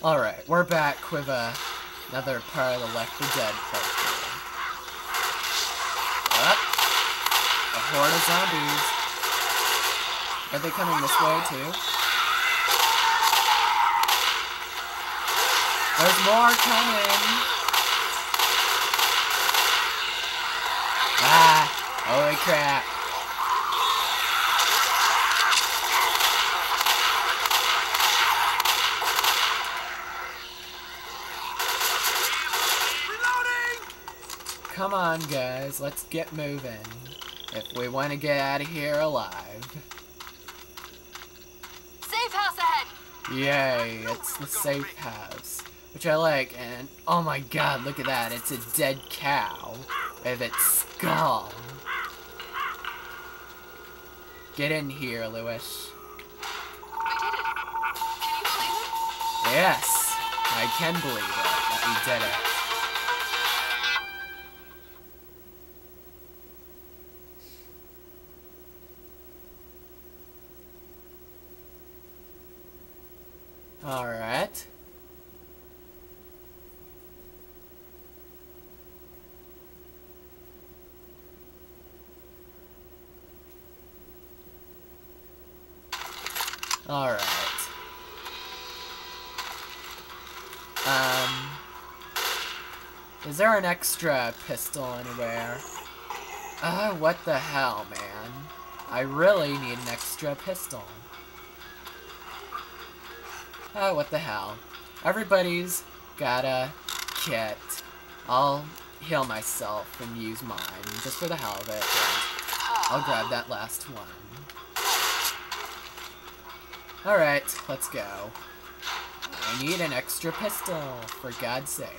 Alright, we're back with another part of the Left 4 Dead playthrough. Up, a horde of zombies. Are they coming this way too? There's more coming. Ah! Holy crap! Come on, guys, let's get moving if we want to get out of here alive. Safe house ahead! Yay, it's the safe house, which I like, and oh my god, look at that, it's a dead cow with its skull. Get in here, Lewis. I did it. Can you believe it? Yes, I can believe it, that we did it. Alright. Alright. Is there an extra pistol anywhere? What the hell, man? I really need an extra pistol. Oh, what the hell. Everybody's got a kit. I'll heal myself and use mine, just for the hell of it. I'll grab that last one. Alright, let's go. I need an extra pistol, for God's sake.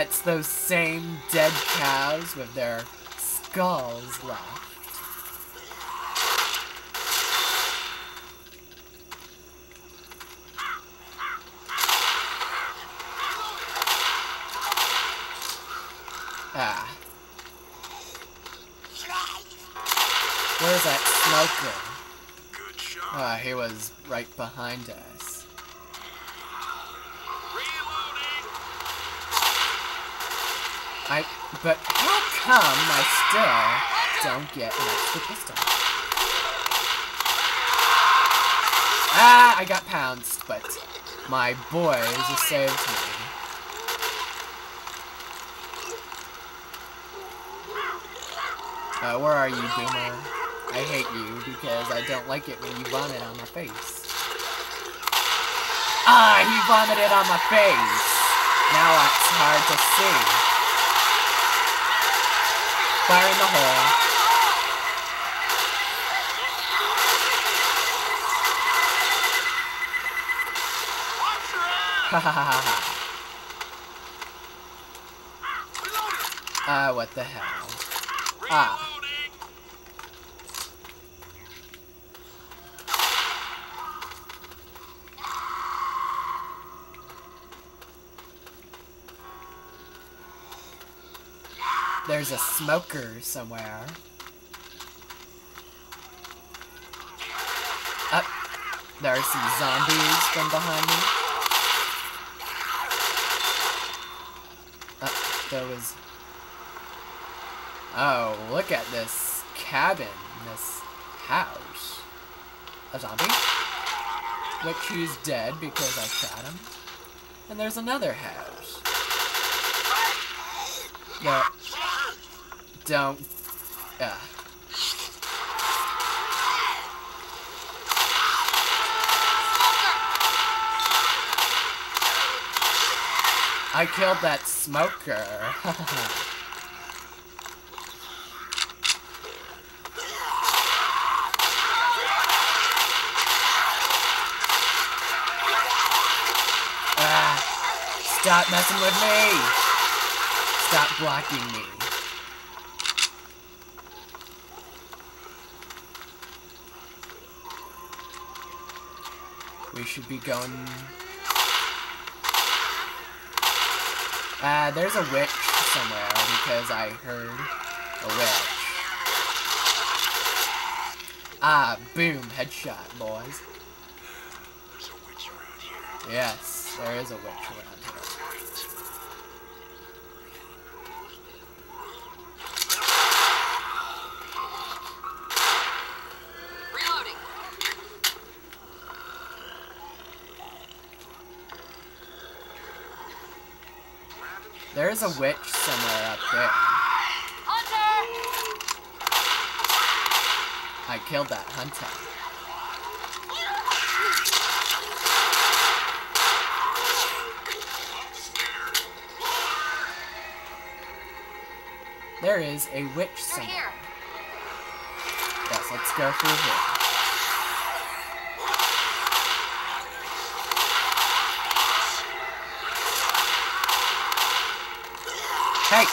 It's those same dead cows with their skulls left. Ah. Where's that smoker? He was right behind us. But how come I still don't get an extra pistol? Ah, I got pounced, but my boys just saved me. Where are you, Boomer? I hate you because I don't like it when you vomit on my face. Ah, he vomited on my face! Now it's hard to see. Fire in the hole. Ha ha ha ha. Ah, what the hell. Ah. There's a smoker somewhere. Up. There are some zombies from behind me. Up. There was... Oh, look at this cabin. This house. A zombie. Which he's dead because I shot him. And there's another house. Yeah. Don't. I killed that smoker. Stop messing with me! Stop blocking me. We should be going... there's a witch somewhere, because I heard a witch. Ah, boom, headshot, boys. There's a witch around here. Yes, there is a witch around here. There's a witch somewhere up there. Hunter! I killed that hunter. There is a witch somewhere. Here. Yes, let's go through here. Hey!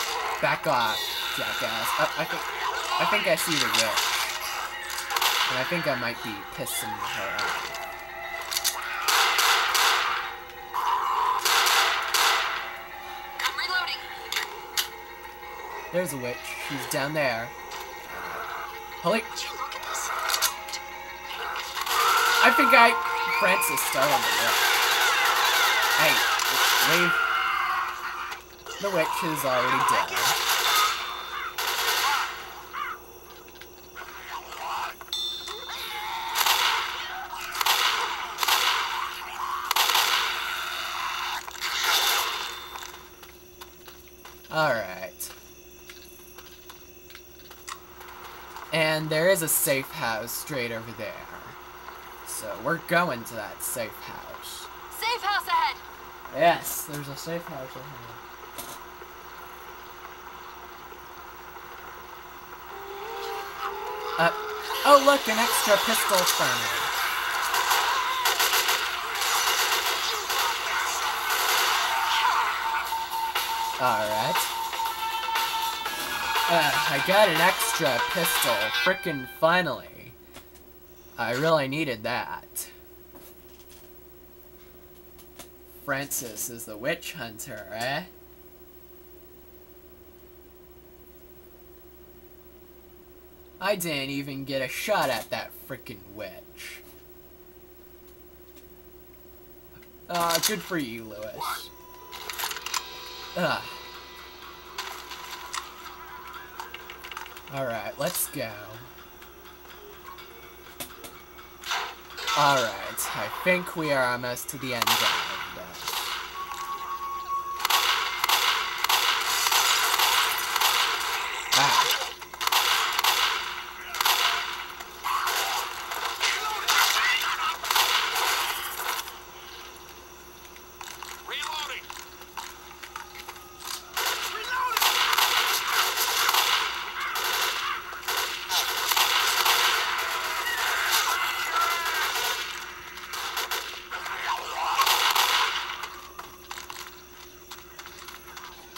Back off, jackass. I think I see the witch. And I think I might be pissing her off. I'm reloading. There's a witch. She's down there. Holy... I think Francis started the witch. Hey, leave. The witch is already dead. Alright. And there is a safe house straight over there. So we're going to that safe house. Safe house ahead! Yes, there's a safe house ahead. Oh look, an extra pistol from me. Alright. I got an extra pistol. Frickin' finally. I really needed that. Francis is the witch hunter, eh? I didn't even get a shot at that frickin' witch. Good for you, Lewis. Alright, let's go. Alright, I think we are almost to the end of this.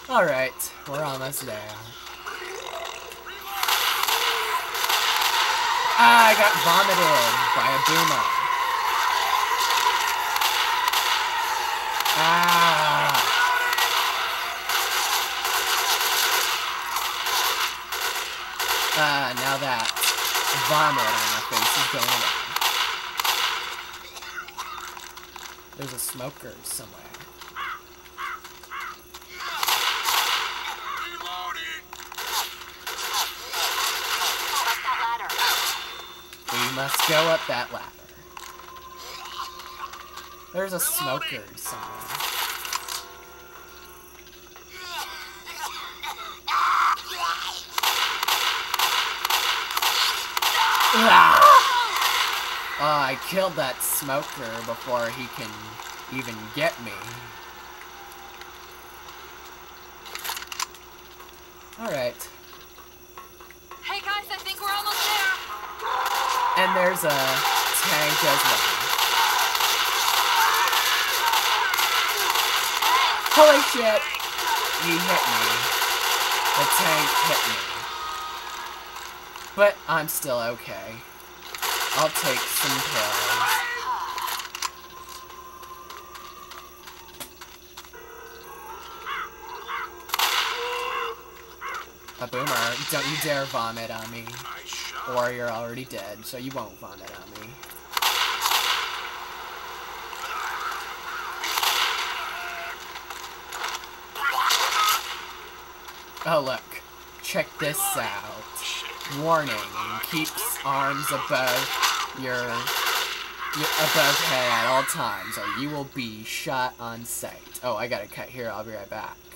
Alright, we're almost there. Ah, I got vomited by a boomer. Ah, now that vomit on my face is going away. There's a smoker somewhere. Must go up that ladder. There's a smoker somewhere. Oh, I killed that smoker before he can even get me. Alright. Hey guys, I think we're almost there. And there's a tank as well. Holy shit! You hit me. The tank hit me. But I'm still okay. I'll take some pills. A boomer, don't you dare vomit on me. Or you're already dead, so you won't vomit on me. Oh look, check this out. Warning, keeps arms above your above head at all times, or you will be shot on sight. Oh, I gotta cut here, I'll be right back.